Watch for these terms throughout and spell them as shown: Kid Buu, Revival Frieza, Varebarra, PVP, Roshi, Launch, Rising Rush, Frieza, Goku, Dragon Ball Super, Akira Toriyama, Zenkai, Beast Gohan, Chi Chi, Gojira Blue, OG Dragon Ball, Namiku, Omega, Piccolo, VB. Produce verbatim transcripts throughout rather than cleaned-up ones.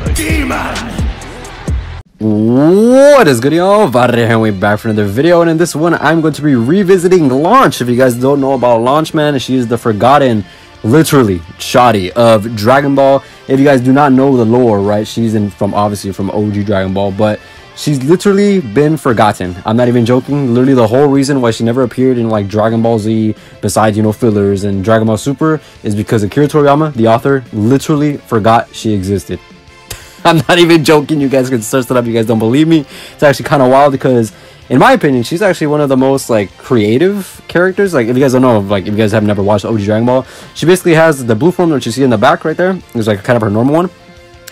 a demon! What is good, y'all? Vare here, and we're back for another video. And in this one, I'm going to be revisiting Launch. If you guys don't know about Launch, man, she's the forgotten, literally, shoddy of Dragon Ball. If you guys do not know the lore, right, she's in from obviously from O G Dragon Ball, but she's literally been forgotten. I'm not even joking. Literally, the whole reason why she never appeared in like Dragon Ball Z, besides, you know, fillers and Dragon Ball Super, is because Akira Toriyama, the author, literally forgot she existed. I'm not even joking. You guys can search that up. You guys don't believe me. It's actually kind of wild because, in my opinion, she's actually one of the most like creative characters. Like, if you guys don't know, like if you guys have never watched O G Dragon Ball, she basically has the blue form that you see in the back right there. It's like kind of her normal one,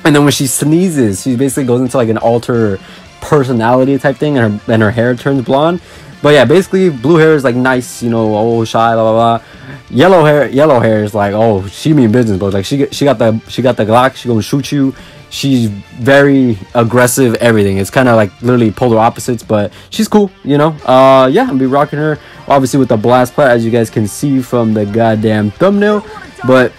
and then when she sneezes, she basically goes into like an alter personality type thing, and her and her hair turns blonde. But yeah, basically, blue hair is like nice, you know, oh shy, blah blah blah. Yellow hair, yellow hair is like, oh, she mean business, bro. Like she she got the she got the Glock. She gonna shoot you. She's very aggressive, everything. It's kind of like literally polar opposites, but she's cool, you know. Uh yeah, I'll be rocking her obviously with the blast plat, as you guys can see from the goddamn thumbnail. But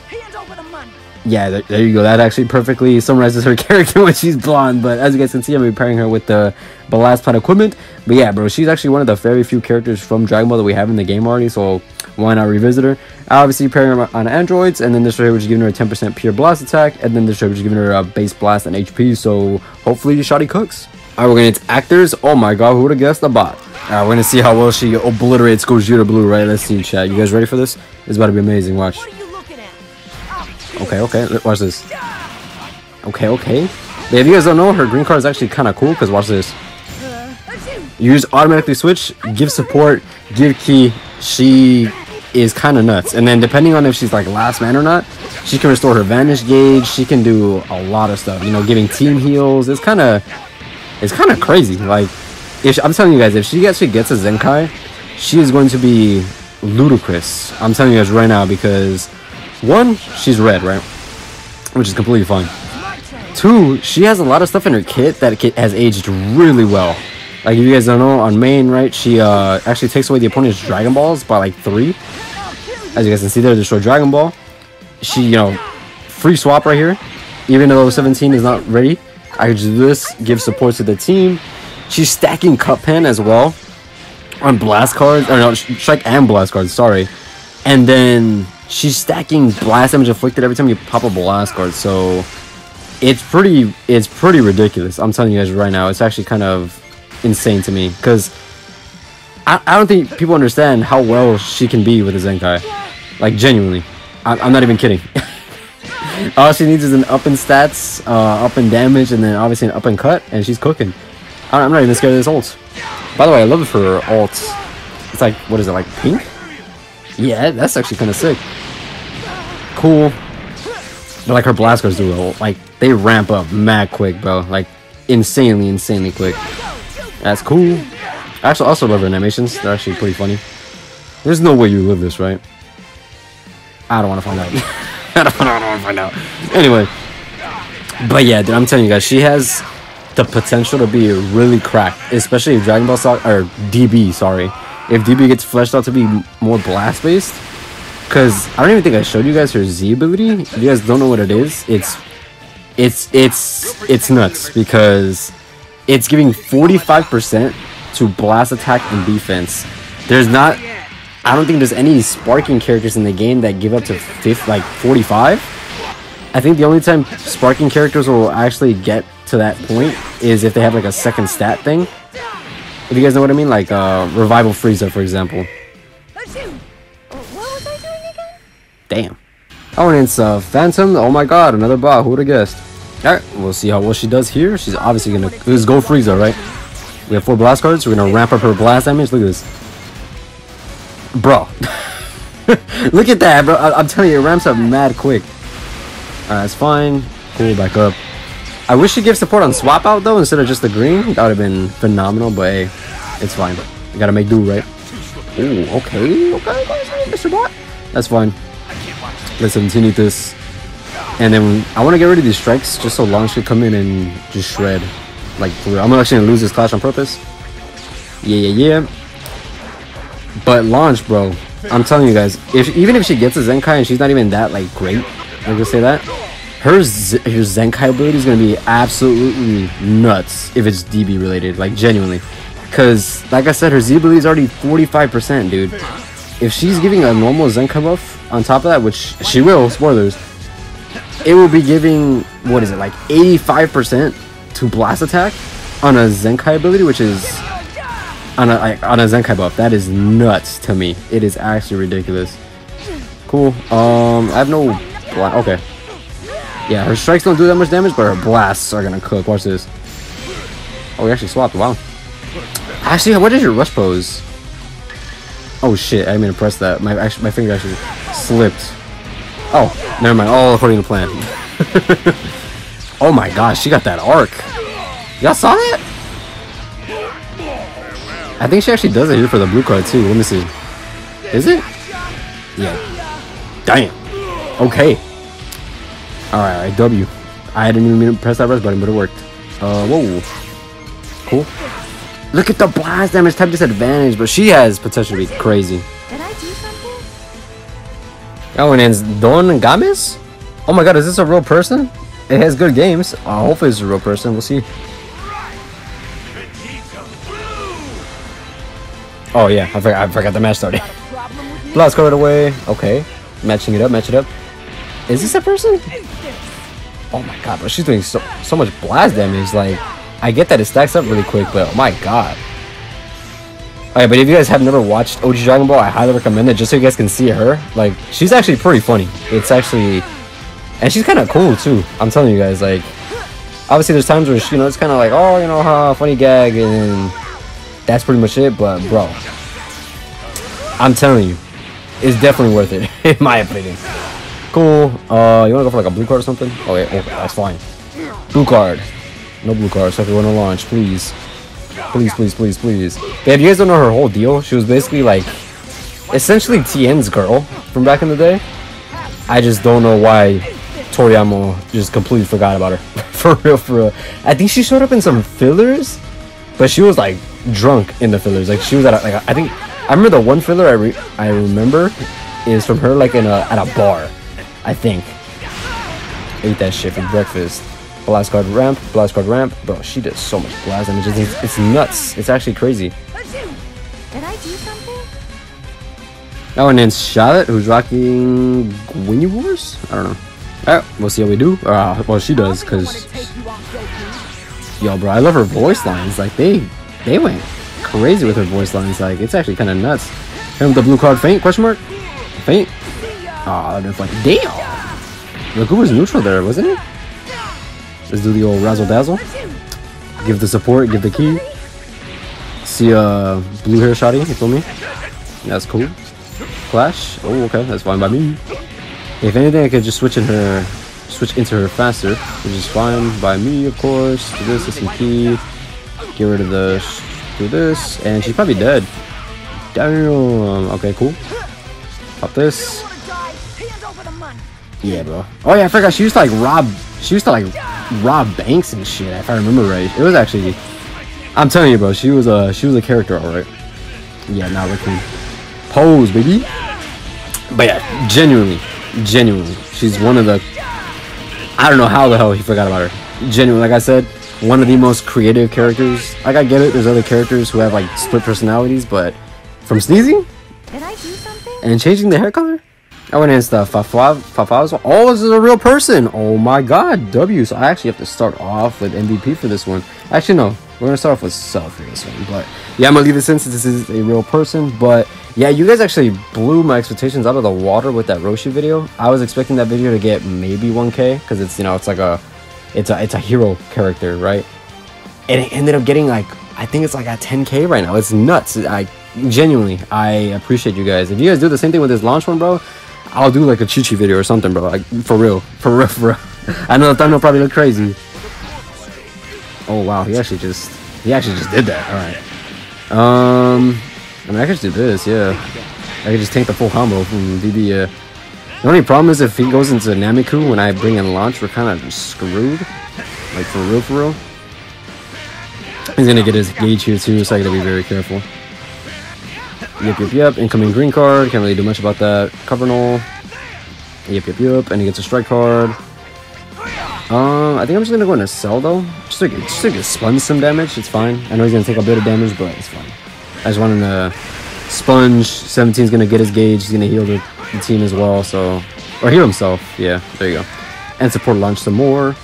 yeah, there, there you go. That actually perfectly summarizes her character when she's blonde. But as you guys can see, I'm repairing her with the blast plat equipment. But yeah, bro, she's actually one of the very few characters from Dragon Ball that we have in the game already, so why not revisit her? Obviously, pairing her on androids, and then this right here, which is giving her a ten percent pure blast attack, and then this right here, which is giving her a base blast and H P, so hopefully shawty cooks. Alright, we're going to get actors. Oh my god, who would have guessed? The bot. Alright, we're going to see how well she obliterates Gojira Blue, right? Let's see, chat. You guys ready for this? It's about to be amazing. Watch. Okay, okay. Watch this. Okay, okay. Yeah, if you guys don't know, her green card is actually kind of cool, because watch this. You just automatically switch, give support, give key. She is kind of nuts, and then depending on if she's like last man or not, she can restore her vanish gauge. She can do a lot of stuff, you know, giving team heals. It's kind of it's kind of crazy. Like, if she, I'm telling you guys, if she actually gets a Zenkai, she is going to be ludicrous. I'm telling you guys right now, because one, she's red, right, which is completely fine. Two, she has a lot of stuff in her kit that kit has aged really well. Like, if you guys don't know, on main, right, she uh, actually takes away the opponent's Dragon Balls by, like, three. As you guys can see there, destroy Dragon Ball. She, you know, free swap right here. Even though seventeen is not ready, I could do this, give support to the team. She's stacking Cup Pen as well on blast cards. Or no, strike and blast cards, sorry. And then she's stacking blast damage inflicted every time you pop a blast card, so it's pretty, it's pretty ridiculous. I'm telling you guys right now, it's actually kind of insane to me, because I, I don't think people understand how well she can be with a Zenkai. Like, genuinely, I, I'm not even kidding. All she needs is an up in stats, uh, up in damage, and then obviously an up in cut, and she's cooking. I, I'm not even scared of this ult. By the way, I love it for her ult. It's like, what is it, like pink? Yeah, that's actually kind of sick. Cool. But like her blast cards do ult, like they ramp up mad quick, bro. Like insanely, insanely quick. That's cool. I actually also love her animations. They're actually pretty funny. There's no way you live this, right? I don't want to find out. I don't, don't want to find out. Anyway. But yeah, dude, I'm telling you guys, she has the potential to be really cracked. Especially if Dragon Ball Stock, or D B, sorry. If D B gets fleshed out to be more blast-based. Because I don't even think I showed you guys her Z ability. If you guys don't know what it is, it's... It's... It's... It's nuts. Because it's giving forty-five percent to blast attack and defense. There's not, I don't think there's any sparking characters in the game that give up to fifth, like forty-five. I think the only time sparking characters will actually get to that point is if they have like a second stat thing. If you guys know what I mean, like uh, Revival Frieza, for example. Damn. Oh, and it's uh, Phantom. Oh my god, another bot. Who would have guessed? Alright, we'll see how well she does here. She's obviously gonna, let's go Frieza, right? We have four blast cards, so we're gonna ramp up her blast damage. Look at this. Bro. Look at that, bro. I I'm telling you, it ramps up mad quick. Alright, it's fine. Cool, back up. I wish she gave support on swap out though, instead of just the green. That would have been phenomenal, but hey, it's fine. You gotta make do, right? Ooh, okay, okay, okay, Mister Bot. That's fine. Let's continue this. And then I want to get rid of these strikes just so Launch could come in and just shred. Like, for real. I'm actually going to lose this clash on purpose. Yeah, yeah, yeah. But Launch, bro. I'm telling you guys. if Even if she gets a Zenkai and she's not even that, like, great. I'm going to say that. her, Z her Zenkai ability is going to be absolutely nuts if it's D B related, like genuinely. Because, like I said, her Z ability is already forty-five percent, dude. If she's giving a normal Zenkai buff on top of that, which she will, spoilers, it will be giving, what is it, like eighty-five percent to blast attack on a Zenkai ability, which is, on a, on a Zenkai buff. That is nuts to me. It is actually ridiculous. Cool. Um, I have no bla- okay. Yeah, her strikes don't do that much damage, but her blasts are gonna cook. Watch this. Oh, we actually swapped. Wow. Actually, what is your rush pose? Oh shit, I didn't mean to press that. My actually, my finger actually slipped. Oh, never mind. All according to plan. Oh my gosh, she got that arc. Y'all saw that? I think she actually does it here for the blue card too. Let me see. Is it? Yeah. Damn. Okay. Alright, alright, W. I didn't even mean to press that rush button, but it worked. Uh, whoa. Cool. Look at the blast damage type disadvantage, but she has potential to be crazy. Did I do something? That one ends. Don Games? Oh my god, is this a real person? It has good games. Uh, hopefully it's a real person. We'll see. Oh yeah, I forgot, I forgot the match started. Blast card away. Okay. Matching it up, match it up. Is this a person? Oh my god, but she's doing so, so much blast damage. Like, I get that it stacks up really quick, but oh my god. Alright, but if you guys have never watched O G Dragon Ball, I highly recommend it, just so you guys can see her. Like, she's actually pretty funny. It's actually... And she's kind of cool, too. I'm telling you guys, like... Obviously, there's times where, she, you know, it's kind of like, oh, you know, huh, funny gag, and... That's pretty much it, but bro... I'm telling you. It's definitely worth it, in my opinion. Cool. Uh, you wanna go for like a blue card or something? Oh yeah, oh, that's fine. Blue card. No blue card. So if you wanna launch, please, please, please, please, please. But if you guys don't know her whole deal, she was basically like, essentially T N's girl from back in the day. I just don't know why Toriyama just completely forgot about her. For real, for real. I think she showed up in some fillers, but she was like drunk in the fillers. Like she was at a, like I think I remember the one filler I re I remember is from her like in a at a bar. I think. Ate that shit for breakfast. Blast card ramp, blast card ramp. Bro, she does so much blast damage. It's, it's nuts. It's actually crazy. Did I do something? Oh, and then Charlotte, who's rocking Winnie Wars? I don't know. Alright, we'll see how we do. Uh, well, she does, because... Yo, bro, I love her voice lines. Like, they they went crazy with her voice lines. Like, it's actually kind of nuts. Hit with the blue card faint, question mark? Faint? Aw, oh, that like, damn! Look who was neutral there, wasn't it? Let's do the old razzle dazzle. Give the support, give the key. See, uh, blue hair shotty, you feel me? That's cool. Clash. Oh, okay, that's fine by me. If anything, I could just switch in her, switch into her faster, which is fine by me, of course. Do this, this, and key. Get rid of the, do this, and she's probably dead. Damn. Okay, cool. Pop this. Yeah, bro. Oh yeah, I forgot she used to like rob she used to like rob banks and shit, if I remember right. It was actually, I'm telling you, bro, she was a she was a character, alright. Yeah, now we can pose, baby. But yeah, genuinely, genuinely, she's one of the, I don't know how the hell he forgot about her. Genuinely, like I said, one of the most creative characters. Like, I get it, there's other characters who have like split personalities, but from sneezing and changing the hair color. I went into the Fafa. Oh, this is a real person. Oh my god, W. So I actually have to start off with M V P for this one. Actually, no. We're going to start off with self for this one. But yeah, I'm going to leave this in since this is a real person. But yeah, you guys actually blew my expectations out of the water with that Roshi video. I was expecting that video to get maybe one K. Because it's, you know, it's like a, it's a, it's a hero character, right? And it ended up getting like, I think it's like at ten K right now. It's nuts. I genuinely, I appreciate you guys. If you guys do the same thing with this launch one, bro, I'll do like a Chi Chi video or something, bro. Like, for real. For real, for real. I know the thumbnail probably looked crazy. Oh, wow. He actually just... He actually just did that. Alright. Um... I mean, I could just do this, yeah. I could just tank the full combo from V B. Uh, the only problem is if he goes into Namiku when I bring in Launch, we're kind of screwed. Like, for real, for real. He's gonna get his gauge here, too, so I gotta be very careful. Yep, yep, yep. Incoming green card. Can't really do much about that. Cover null. Yep, yep, yep. And he gets a strike card. Um, I think I'm just gonna go into Cell though. Just to, just to sponge some damage, it's fine. I know he's gonna take a bit of damage, but it's fine. I just want him to sponge. seventeen's gonna get his gauge, he's gonna heal the, the team as well, so... Or heal himself, yeah, there you go. And support Launch some more.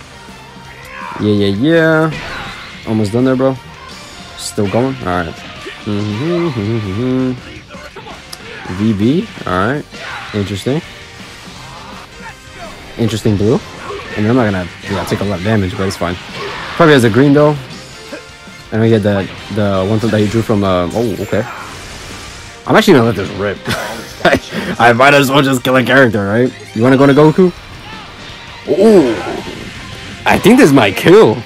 Yeah, yeah, yeah. Almost done there, bro. Still going? Alright. Mm-hmm, mm-hmm, mm-hmm. V B, alright. Interesting. Interesting blue. I mean, I'm not gonna yeah, take a lot of damage, but it's fine. Probably has a green though. And we get the the one that he drew from. Uh, oh, okay. I'm actually gonna let this rip. I might as well just kill a character, right? You wanna go to Goku? Ooh, I think this might kill.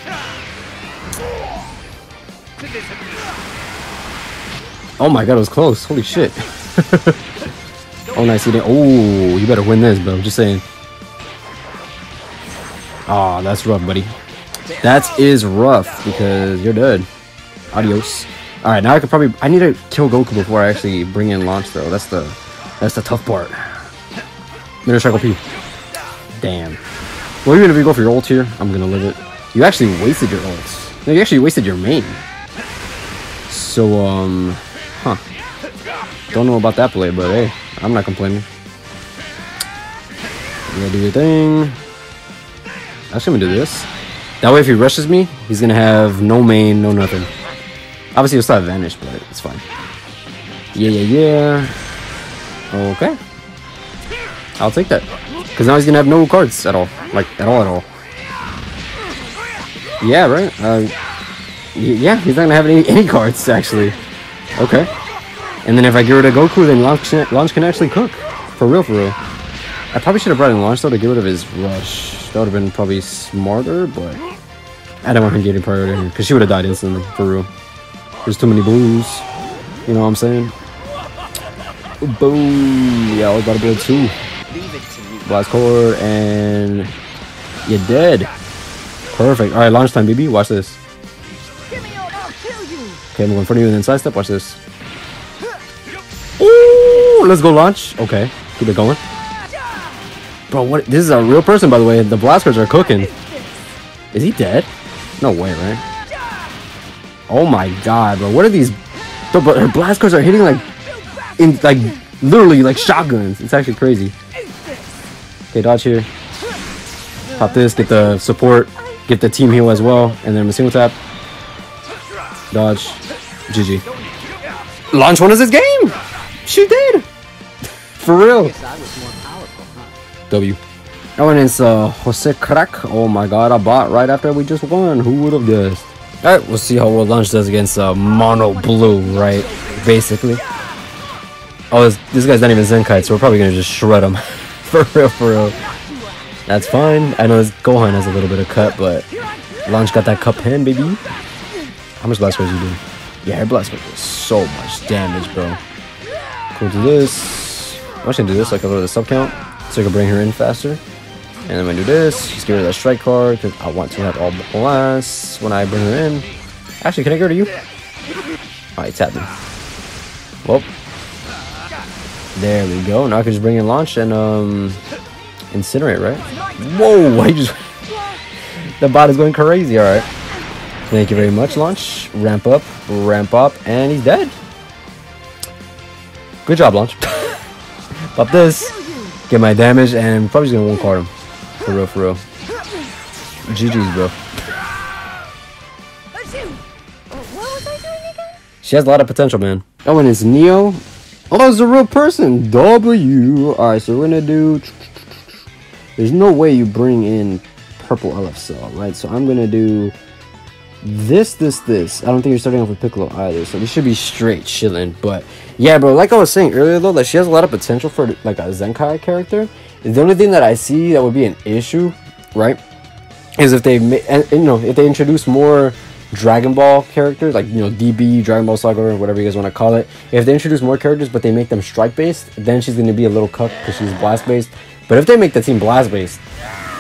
Oh my god, it was close. Holy shit. Oh, nice. He did. Oh, you better win this, bro. I'm just saying. Aw, oh, that's rough, buddy. That is rough, because you're dead. Adios. Alright, now I could probably... I need to kill Goku before I actually bring in Launch, though. That's the... That's the tough part. Mirror Cycle P. Damn. Well, even if you go for your ult here, I'm gonna live it. You actually wasted your ults. No, you actually wasted your main. So, um... Huh. Don't know about that play, but hey. I'm not complaining. You gotta do your thing. Actually, I'm gonna do this. That way, if he rushes me, he's gonna have no main, no nothing. Obviously, he'll still have vanish, but it's fine. Yeah, yeah, yeah. Okay. I'll take that. Because now he's gonna have no cards at all. Like, at all, at all. Yeah, right? Uh, yeah, he's not gonna have any, any cards, actually. Okay. And then if I get rid of Goku, then Launch, Launch can actually cook. For real, for real. I probably should have brought in Launch though to get rid of his rush. That would have been probably smarter, but I don't want him getting priority here because she would have died instantly, for real. There's too many blues. You know what I'm saying? Boom! Yeah, I was about to build two. Blast core and you're dead. Perfect. Alright, Launch time, B B. Watch this. Okay, I'm going for you and then sidestep. Watch this. Ooh, let's go Launch. Okay, keep it going. Bro, what? This is a real person, by the way. The blast cards are cooking. Is he dead? No way, right? Oh my god, bro. What are these? Bro, but her blast cards are hitting like, in like, literally like shotguns. It's actually crazy. Okay, dodge here. Pop this. Get the support. Get the team heal as well. And then a single tap. Dodge. G G. Launch one is this game. She did. For real. W. Oh, and it's uh, Jose Crack. Oh my god, I bought right after we just won. Who would have guessed? Alright, we'll see how well Launch does against uh, Mono Blue, right? Basically. Oh, this, this guy's not even Zenkai, so we're probably going to just shred him. For real, for real. That's fine. I know this Gohan has a little bit of cut, but Launch got that cup hand, baby. How much blast cards you do? Yeah, her blast cards do so much damage, bro. Cool, do this. I'm just going to do this, like a little sub count. So I can bring her in faster. And I'm gonna do this. Just get rid of that strike card because I want to have all blasts when I bring her in. Actually, can I go to you? Alright, tap me. Well, there we go. Now I can just bring in Launch and um incinerate, right? Whoa! I just the bot is going crazy, alright. Thank you very much, Launch. Ramp up, ramp up, and he's dead. Good job, Launch. Pop this. Get my damage and I'm probably just gonna one card him. For real, for real. G G's, bro. What was I doing again? She has a lot of potential, man. Oh, and it's Neo. Oh, that was a real person. W. Alright, so we're gonna do. There's no way you bring in purple L F Cell, right? So I'm gonna do this, this, this. I don't think you're starting off with Piccolo either, so we should be straight chilling. But yeah, bro, like I was saying earlier though, like she has a lot of potential for like a Zenkai character. The only thing that I see that would be an issue, right, is if they, and, you know, if they introduce more Dragon Ball characters, like, you know, D B, Dragon Ball Saga, or whatever you guys want to call it. If they introduce more characters but they make them strike based, then she's gonna be a little cuck because she's blast based. But if they make the team blast based,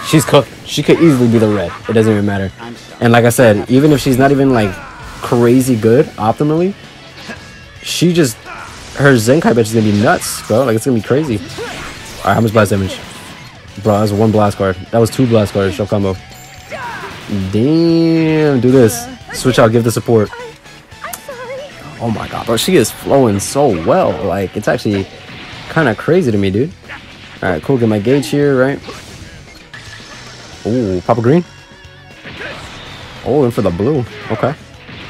she's cooking. She could easily be the red. It doesn't even matter. And like I said, even if she's not even like crazy good optimally, she just, her Zenkai bitch is gonna be nuts, bro. Like, it's gonna be crazy. Alright, how much blast damage? Bro, that was one blast card. That was two blast cards. Show combo. Damn, do this. Switch out, give the support. Oh my god, bro, she is flowing so well. Like, it's actually kind of crazy to me, dude. Alright, cool, get my gauge here, right? Ooh, Papa Green. Oh, and for the blue. Okay.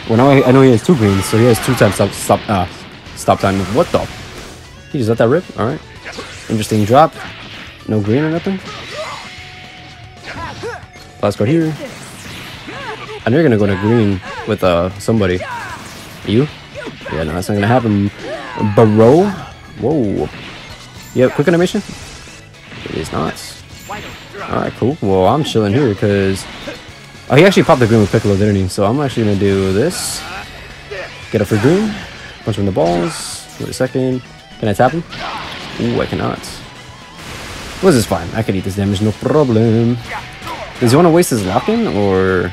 Well, now I, I know he has two greens, so he has two times stop, stop, uh, stop time. What the? He just let that rip? Alright. Interesting drop. No green or nothing. Last card here. I know you're gonna go to green with uh somebody. You? Yeah, no, that's not gonna happen, bro. Whoa. You have quick animation? It is not. Alright, cool. Well, I'm chilling here because oh, he actually popped the green with Piccolo, didn't he? So I'm actually gonna do this. Get up for green. Punch him in the balls. Wait a second. Can I tap him? Ooh, I cannot. Well, this is fine. I can eat this damage, no problem. Does he want to waste his lock-in, or...?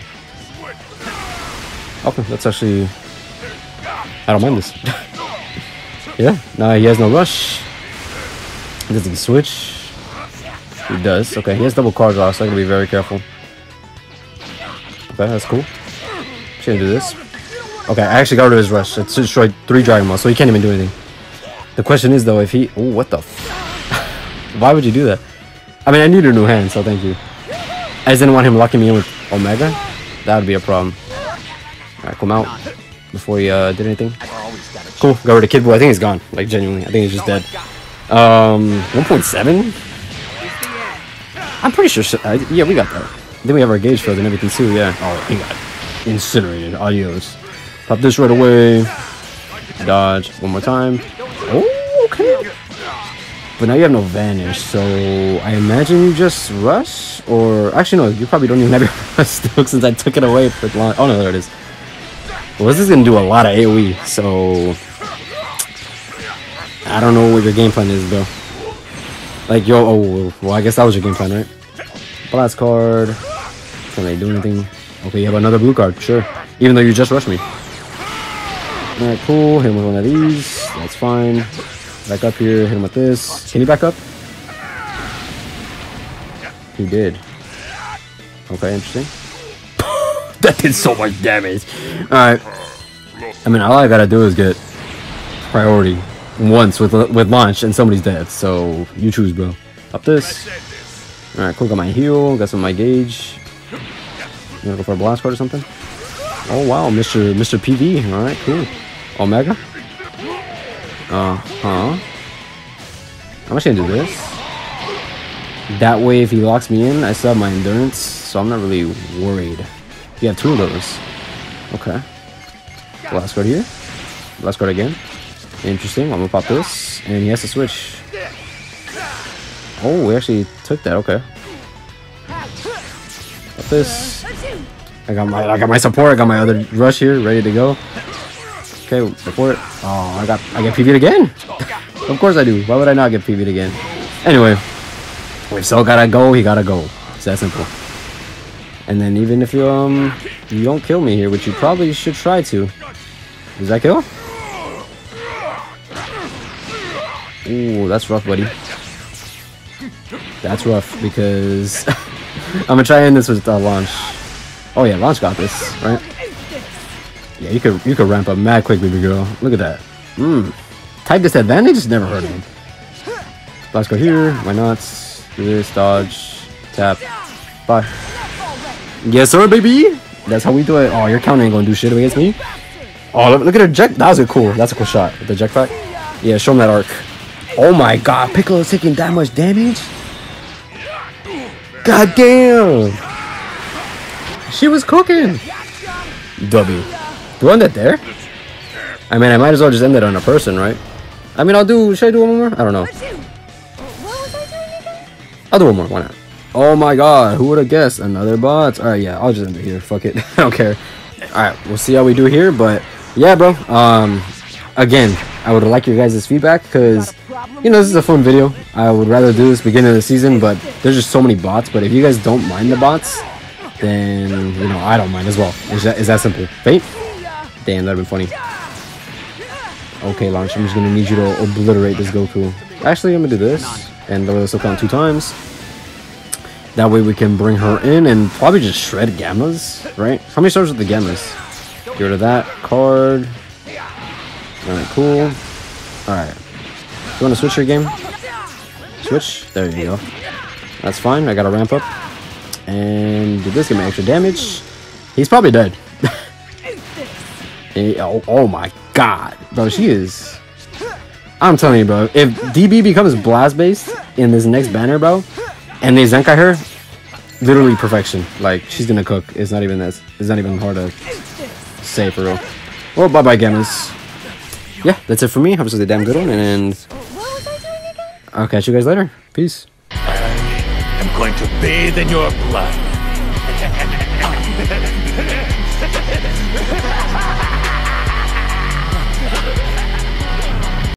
Okay, that's actually... I don't mind this. Yeah, now he has no rush. Does he switch? He does. Okay, he has double card draw, so I gotta be very careful. Okay, that's cool. Should do this. Okay, I actually got rid of his rush. It destroyed three Dragon Balls, so he can't even do anything. The question is, though, if he... Oh, what the f... Why would you do that? I mean, I need a new hand, so thank you. I just didn't want him locking me in with Omega. That would be a problem. Alright, come out before he uh, did anything. Cool, got rid of Kid Buu. I think he's gone. Like, genuinely. I think he's just dead. Um, one point seven? I'm pretty sure... Uh, yeah, we got that. Then we have our gauge filled and everything too, yeah. Oh, he got incinerated. Adios. Pop this right away. Dodge. One more time. Oh, okay. But now you have no vanish, so I imagine you just rush, or actually no, you probably don't even have your rush still since I took it away for launch. Oh no, there it is. Well, this is gonna do a lot of A O E, so I don't know what your game plan is, bro. Like yo, oh well, I guess that was your game plan, right? Blast card. Can they do anything? Okay, you have another blue card, sure. Even though you just rushed me. All right, cool. Hit him with one of these. That's fine. Back up here, hit him with this. Can he back up? He did. Okay, interesting. That did so much damage. Alright. I mean, all I gotta do is get priority once with with launch and somebody's dead. So, you choose, bro. Up this. Alright, cool, got my heal. Got some of my gauge. You wanna go for a blast card or something? Oh, wow, Mister Mister P V. Alright, cool. Omega? Uh-huh. I'm actually gonna do this. That way, if he locks me in, I still have my endurance, so I'm not really worried. You have two of those. Okay. Blast card here. Blast card again. Interesting. I'm gonna pop this, and he has to switch. Oh, we actually took that. Okay. Pop this. I got my, I got my support. I got my other rush here, ready to go. Okay, support. Oh, I got I get P V'd again. Of course I do. Why would I not get P V'd again? Anyway, if so gotta go, he gotta go. It's that simple. And then even if you um you don't kill me here, which you probably should try to. Does that kill? Ooh, that's rough, buddy. That's rough because I'm gonna try and end this with uh, launch. Oh yeah, launch got this, right? Yeah, you could you could ramp up mad quick, baby girl. Look at that. Mmm. Type disadvantage? Never heard of him. Blast go here. Why not? Do this. Dodge. Tap. Bye. Yes, sir, baby. That's how we do it. Oh, your counter ain't gonna do shit against me. Oh, look at her jet. That was a cool. That's a cool shot. The jetpack. Yeah, show him that arc. Oh my god, Piccolo's taking that much damage. God damn. She was cooking. W. Do you want that there? I mean, I might as well just end it on a person, right? I mean, I'll do... Should I do one more? I don't know. I'll do one more. Why not? Oh my god. Who would have guessed? Another bot. Alright, yeah. I'll just end it here. Fuck it. I don't care. Alright. We'll see how we do here. But, yeah, bro. Um, again, I would like your guys' feedback because, you know, this is a fun video. I would rather do this beginning of the season, but there's just so many bots. But if you guys don't mind the bots, then, you know, I don't mind as well. Is that, is that simple? Fate? Damn, that'd have been funny. Okay, Launch, I'm just gonna need you to obliterate this Goku. Actually, I'm gonna do this, and this will count two times. That way we can bring her in and probably just shred Gammas, right? How many stars are the Gammas? Get rid of that card. Alright, cool. Alright. You want to switch your game? Switch. There you go. That's fine. I got to ramp up. And did this give me extra damage? He's probably dead. Hey, oh, oh my god. Bro, she is... I'm telling you, bro. If D B becomes blast-based in this next banner, bro, and they Zenkai her, literally perfection. Like, she's gonna cook. It's not even that. It's not even hard to say for real. Well, bye-bye, Gammas. Yeah, that's it for me. Hope this was a damn good one, and... What was I doing again? I'll catch you guys later. Peace. I am going to bathe in your blood.